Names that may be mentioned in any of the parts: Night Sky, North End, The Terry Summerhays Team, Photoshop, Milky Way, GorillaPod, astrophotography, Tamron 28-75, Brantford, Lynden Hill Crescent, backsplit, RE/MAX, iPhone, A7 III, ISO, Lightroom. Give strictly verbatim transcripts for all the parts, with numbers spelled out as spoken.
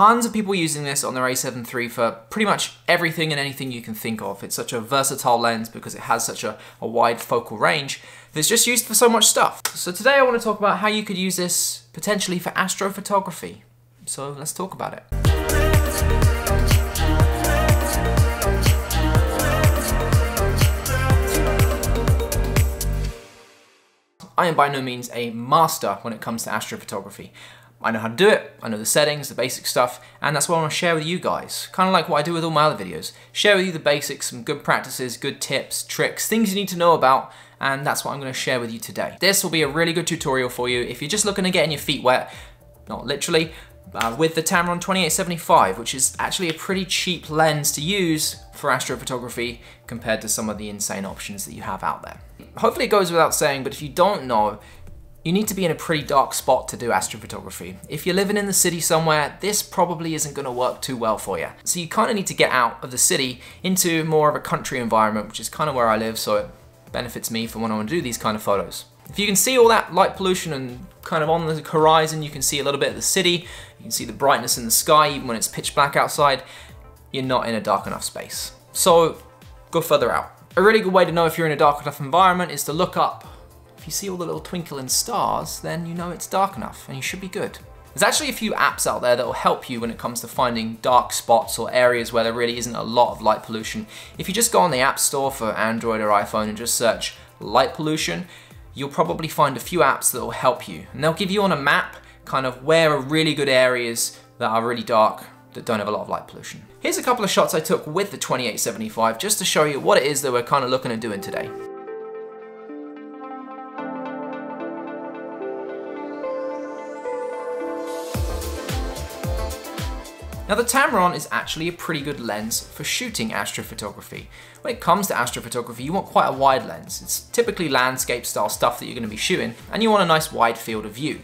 tons of people using this on their A seven three for pretty much everything and anything you can think of. It's such a versatile lens because it has such a, a wide focal range that's just used for so much stuff. So today I want to talk about how you could use this potentially for astrophotography. So let's talk about it. I am by no means a master when it comes to astrophotography. I know how to do it, I know the settings, the basic stuff, and that's what I want to share with you guys. Kind of like what I do with all my other videos. Share with you the basics, some good practices, good tips, tricks, things you need to know about, and that's what I'm going to share with you today. This will be a really good tutorial for you if you're just looking to get your feet wet, not literally, uh, with the Tamron twenty-eight seventy-five, which is actually a pretty cheap lens to use for astrophotography compared to some of the insane options that you have out there. Hopefully it goes without saying, but if you don't know, you need to be in a pretty dark spot to do astrophotography. If you're living in the city somewhere, this probably isn't going to work too well for you. So you kind of need to get out of the city into more of a country environment, which is kind of where I live, so it benefits me for when I want to do these kind of photos. If you can see all that light pollution and kind of on the horizon, you can see a little bit of the city, you can see the brightness in the sky, even when it's pitch black outside, you're not in a dark enough space. So go further out. A really good way to know if you're in a dark enough environment is to look up. If you see all the little twinkling stars, then you know it's dark enough and you should be good. There's actually a few apps out there that will help you when it comes to finding dark spots or areas where there really isn't a lot of light pollution. If you just go on the App Store for Android or iPhone and just search light pollution, you'll probably find a few apps that will help you. And they'll give you on a map kind of where are really good areas that are really dark that don't have a lot of light pollution. Here's a couple of shots I took with the twenty-eight seventy-five just to show you what it is that we're kind of looking at doing today. Now the Tamron is actually a pretty good lens for shooting astrophotography. When it comes to astrophotography, you want quite a wide lens. It's typically landscape style stuff that you're going to be shooting, and you want a nice wide field of view.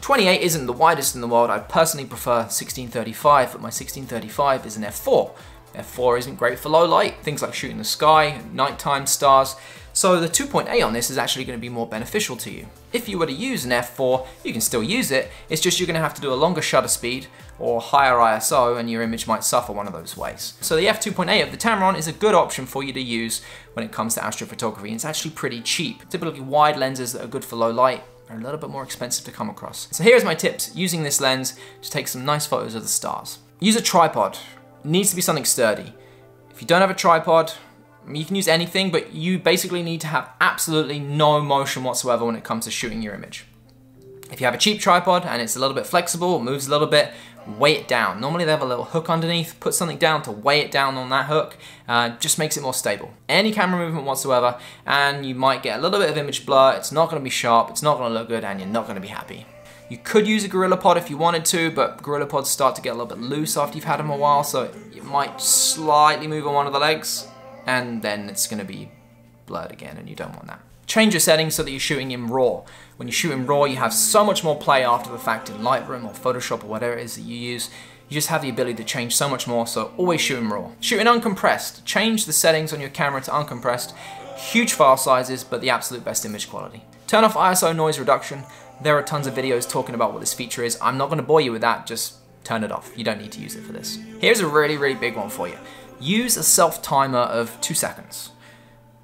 twenty-eight isn't the widest in the world. I personally prefer sixteen thirty-five, but my sixteen thirty-five is an f four. f four isn't great for low light, things like shooting the sky, nighttime stars. So the two point eight on this is actually going to be more beneficial to you. If you were to use an f four, you can still use it, it's just you're going to have to do a longer shutter speed or higher I S O and your image might suffer one of those ways. So the f two point eight of the Tamron is a good option for you to use when it comes to astrophotography. It's actually pretty cheap. Typically wide lenses that are good for low light are a little bit more expensive to come across. So here's my tips using this lens to take some nice photos of the stars. Use a tripod. It needs to be something sturdy. If you don't have a tripod, you can use anything, but you basically need to have absolutely no motion whatsoever when it comes to shooting your image. If you have a cheap tripod and it's a little bit flexible, moves a little bit, weigh it down. Normally they have a little hook underneath, put something down to weigh it down on that hook, uh, just makes it more stable. Any camera movement whatsoever, and you might get a little bit of image blur, it's not gonna be sharp, it's not gonna look good, and you're not gonna be happy. You could use a GorillaPod if you wanted to, but GorillaPods start to get a little bit loose after you've had them a while, so it might slightly move on one of the legs, and then it's gonna be blurred again and you don't want that. Change your settings so that you're shooting in RAW. When you shoot in RAW, you have so much more play after the fact in Lightroom or Photoshop or whatever it is that you use. You just have the ability to change so much more, so always shoot in RAW. Shoot in uncompressed. Change the settings on your camera to uncompressed. Huge file sizes, but the absolute best image quality. Turn off I S O noise reduction. There are tons of videos talking about what this feature is. I'm not gonna bore you with that, just turn it off. You don't need to use it for this. Here's a really, really big one for you. Use a self timer of two seconds.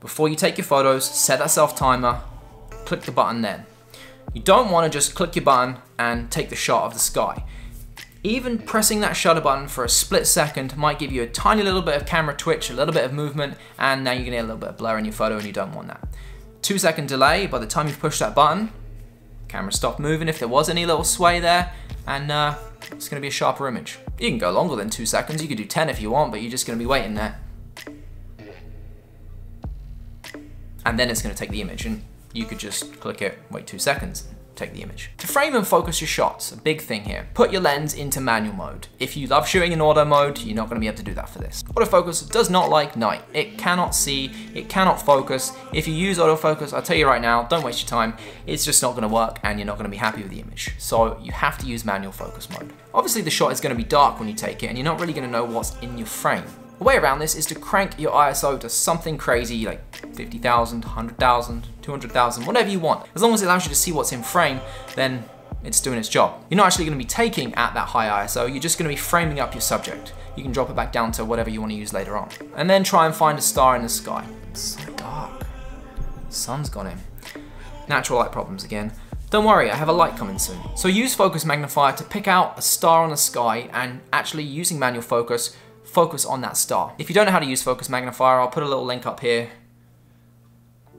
Before you take your photos, set that self timer, click the button then. You don't wanna just click your button and take the shot of the sky. Even pressing that shutter button for a split second might give you a tiny little bit of camera twitch, a little bit of movement, and now you're gonna get a little bit of blur in your photo and you don't want that. Two second delay, by the time you push that button, camera stopped moving if there was any little sway there, and uh, it's gonna be a sharper image. You can go longer than two seconds, you could do ten if you want, but you're just gonna be waiting there. And then it's gonna take the image, and you could just click it, wait two seconds, take the image. To frame and focus your shots, a big thing here. Put your lens into manual mode. If you love shooting in auto mode, you're not gonna be able to do that for this. Autofocus does not like night. It cannot see, it cannot focus. If you use autofocus, I'll tell you right now, don't waste your time. It's just not gonna work and you're not gonna be happy with the image. So you have to use manual focus mode. Obviously the shot is gonna be dark when you take it and you're not really gonna know what's in your frame. The way around this is to crank your I S O to something crazy like fifty thousand, one hundred thousand, two hundred thousand, whatever you want. As long as it allows you to see what's in frame, then it's doing its job. You're not actually gonna be taking at that high I S O, you're just gonna be framing up your subject. You can drop it back down to whatever you wanna use later on. And then try and find a star in the sky. It's so dark. Sun's gone in. Natural light problems again. Don't worry, I have a light coming soon. So use focus magnifier to pick out a star on the sky and actually using manual focus, focus on that star. If you don't know how to use focus magnifier, I'll put a little link up here.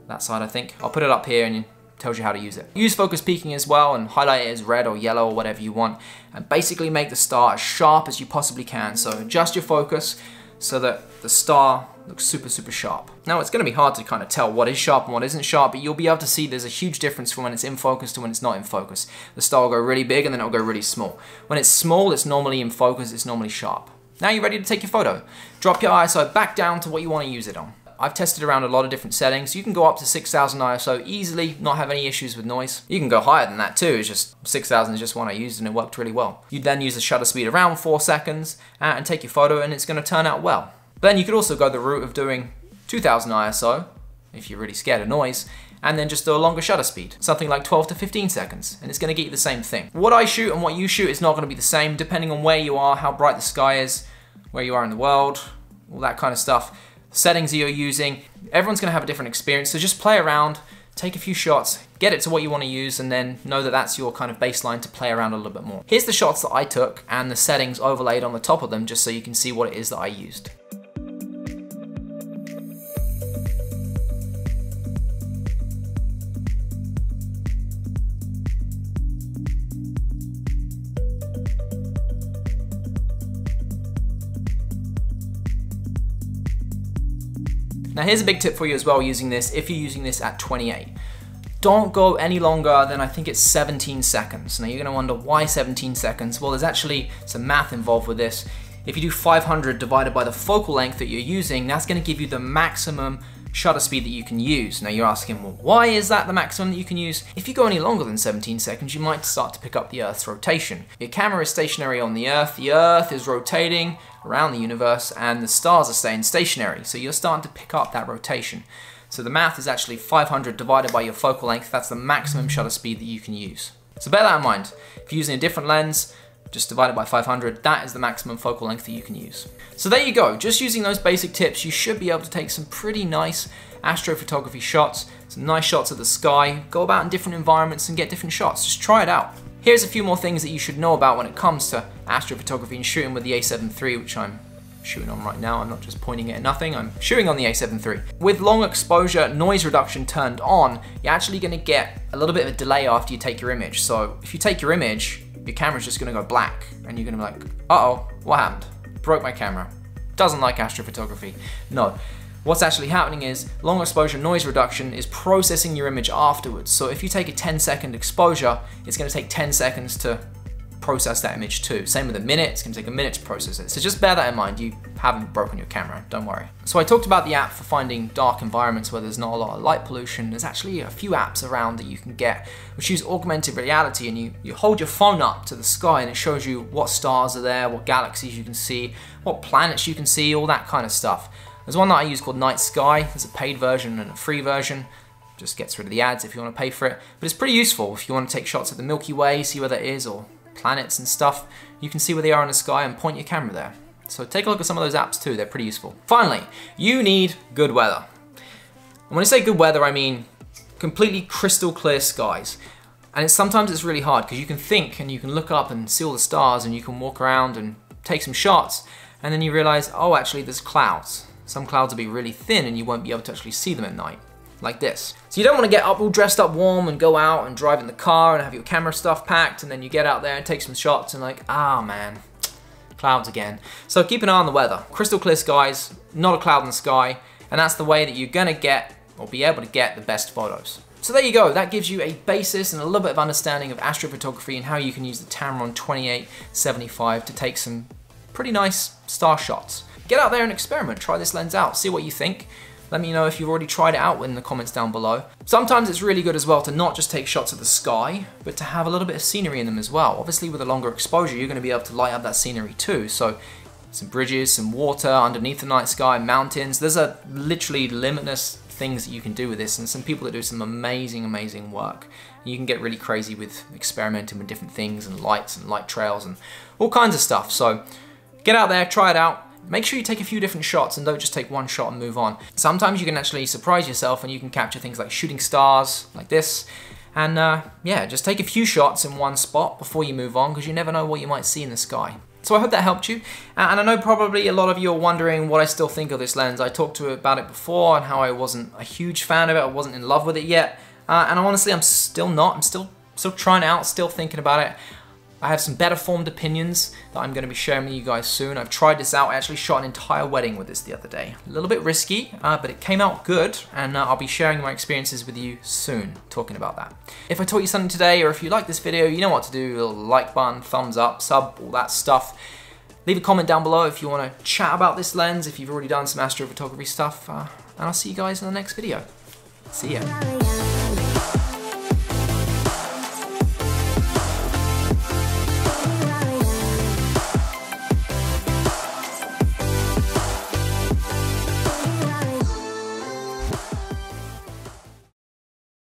That side, I think. I'll put it up here and it tells you how to use it. Use focus peaking as well and highlight it as red or yellow or whatever you want. And basically make the star as sharp as you possibly can. So adjust your focus so that the star looks super, super sharp. Now it's gonna be hard to kind of tell what is sharp and what isn't sharp, but you'll be able to see there's a huge difference from when it's in focus to when it's not in focus. The star will go really big and then it'll go really small. When it's small, it's normally in focus, it's normally sharp. Now you're ready to take your photo. Drop your I S O back down to what you wanna use it on. I've tested around a lot of different settings. You can go up to six thousand I S O easily, not have any issues with noise. You can go higher than that too, it's just six thousand is just one I used and it worked really well. You then use the shutter speed around four seconds and take your photo and it's gonna turn out well. But then you could also go the route of doing two thousand I S O, if you're really scared of noise, and then just do a longer shutter speed, something like twelve to fifteen seconds, and it's gonna get you the same thing. What I shoot and what you shoot is not gonna be the same, depending on where you are, how bright the sky is, where you are in the world, all that kind of stuff. Settings that you're using, everyone's gonna have a different experience, so just play around, take a few shots, get it to what you wanna use, and then know that that's your kind of baseline to play around a little bit more. Here's the shots that I took and the settings overlaid on the top of them, just so you can see what it is that I used. Now here's a big tip for you as well using this, if you're using this at twenty-eight. Don't go any longer than I think it's seventeen seconds. Now you're gonna wonder why seventeen seconds? Well, there's actually some math involved with this. If you do five hundred divided by the focal length that you're using, that's gonna give you the maximum shutter speed that you can use. Now you're asking, well, why is that the maximum that you can use? If you go any longer than seventeen seconds, you might start to pick up the Earth's rotation. Your camera is stationary on the Earth, the Earth is rotating around the universe, and the stars are staying stationary. So you're starting to pick up that rotation. So the math is actually five hundred divided by your focal length, that's the maximum shutter speed that you can use. So bear that in mind. If you're using a different lens, just divided by five hundred, that is the maximum focal length that you can use. So there you go, just using those basic tips, you should be able to take some pretty nice astrophotography shots, some nice shots of the sky, go about in different environments and get different shots, just try it out. Here's a few more things that you should know about when it comes to astrophotography and shooting with the A seven three, which I'm shooting on right now, I'm not just pointing it at nothing, I'm shooting on the A seven three. With long exposure, noise reduction turned on, you're actually gonna get a little bit of a delay after you take your image. So if you take your image, your camera's just gonna go black and you're gonna be like, uh-oh, what happened? Broke my camera. Doesn't like astrophotography. No, what's actually happening is long exposure noise reduction is processing your image afterwards. So if you take a ten second exposure, it's gonna take ten seconds to process that image too. Same with a minute, it's gonna take a minute to process it. So just bear that in mind, you haven't broken your camera, don't worry. So I talked about the app for finding dark environments where there's not a lot of light pollution. There's actually a few apps around that you can get, which use augmented reality, and you, you hold your phone up to the sky and it shows you what stars are there, what galaxies you can see, what planets you can see, all that kind of stuff. There's one that I use called Night Sky. There's a paid version and a free version. Just gets rid of the ads if you wanna pay for it. But it's pretty useful if you wanna take shots of the Milky Way, see where that is, or planets and stuff, you can see where they are in the sky and point your camera there. So take a look at some of those apps too, they're pretty useful. Finally, you need good weather. And when I say good weather, I mean completely crystal clear skies. And it's, sometimes it's really hard because you can think and you can look up and see all the stars and you can walk around and take some shots and then you realize, oh, actually there's clouds. Some clouds will be really thin and you won't be able to actually see them at night. Like this. So you don't want to get up all dressed up warm and go out and drive in the car and have your camera stuff packed and then you get out there and take some shots and like, ah man, clouds again. So keep an eye on the weather. Crystal clear skies, not a cloud in the sky, and that's the way that you're gonna get or be able to get the best photos. So there you go, that gives you a basis and a little bit of understanding of astrophotography and how you can use the Tamron twenty-eight seventy-five to take some pretty nice star shots. Get out there and experiment, try this lens out, see what you think. Let me know if you've already tried it out in the comments down below. Sometimes it's really good as well to not just take shots of the sky, but to have a little bit of scenery in them as well. Obviously with a longer exposure, you're gonna be able to light up that scenery too. So some bridges, some water, underneath the night sky, mountains. There's a literally limitless things that you can do with this, and some people that do some amazing, amazing work. You can get really crazy with experimenting with different things and lights and light trails and all kinds of stuff. So get out there, try it out. Make sure you take a few different shots and don't just take one shot and move on. Sometimes you can actually surprise yourself and you can capture things like shooting stars, like this. And uh, yeah, just take a few shots in one spot before you move on, because you never know what you might see in the sky. So I hope that helped you. And I know probably a lot of you are wondering what I still think of this lens. I talked to you about it before and how I wasn't a huge fan of it. I wasn't in love with it yet. Uh, and honestly, I'm still not. I'm still, still trying it out, still thinking about it. I have some better formed opinions that I'm gonna be sharing with you guys soon. I've tried this out. I actually shot an entire wedding with this the other day. A little bit risky, uh, but it came out good, and uh, I'll be sharing my experiences with you soon, talking about that. If I taught you something today, or if you like this video, you know what to do. The like button, thumbs up, sub, all that stuff. Leave a comment down below if you wanna chat about this lens, if you've already done some astrophotography stuff, uh, and I'll see you guys in the next video. See ya.